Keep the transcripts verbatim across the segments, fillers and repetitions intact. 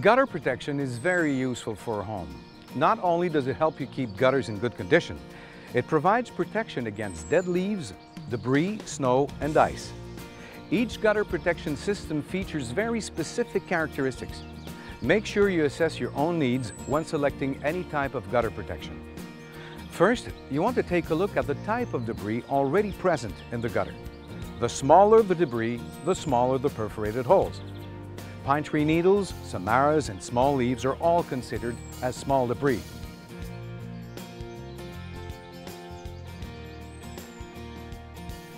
Gutter protection is very useful for a home. Not only does it help you keep gutters in good condition, it provides protection against dead leaves, debris, snow, and ice. Each gutter protection system features very specific characteristics. Make sure you assess your own needs when selecting any type of gutter protection. First, you want to take a look at the type of debris already present in the gutter. The smaller the debris, the smaller the perforated holes. Pine tree needles, samaras, and small leaves are all considered as small debris.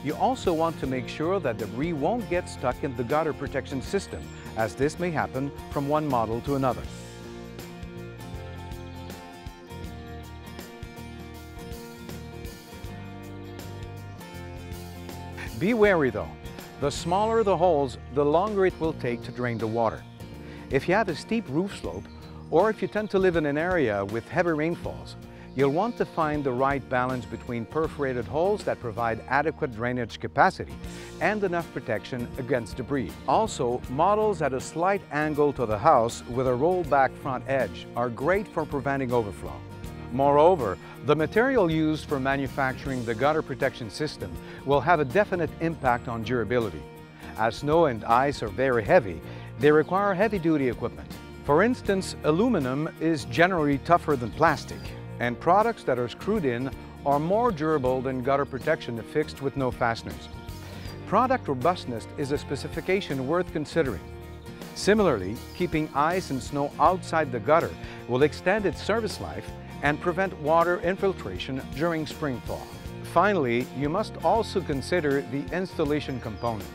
You also want to make sure that debris won't get stuck in the gutter protection system, as this may happen from one model to another. Be wary though, the smaller the holes, the longer it will take to drain the water. If you have a steep roof slope, or if you tend to live in an area with heavy rainfalls, you'll want to find the right balance between perforated holes that provide adequate drainage capacity and enough protection against debris. Also, models at a slight angle to the house with a rollback front edge are great for preventing overflow. Moreover, the material used for manufacturing the gutter protection system will have a definite impact on durability. As snow and ice are very heavy, they require heavy-duty equipment. For instance, aluminum is generally tougher than plastic, and products that are screwed in are more durable than gutter protection affixed with no fasteners. Product robustness is a specification worth considering. Similarly, keeping ice and snow outside the gutter will extend its service life and prevent water infiltration during springfall. Finally, you must also consider the installation component.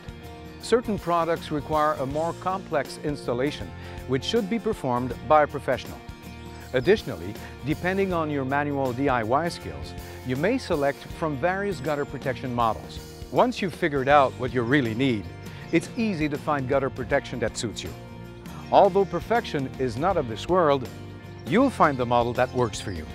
Certain products require a more complex installation, which should be performed by a professional. Additionally, depending on your manual D I Y skills, you may select from various gutter protection models. Once you've figured out what you really need, it's easy to find gutter protection that suits you. Although perfection is not of this world, you'll find the model that works for you.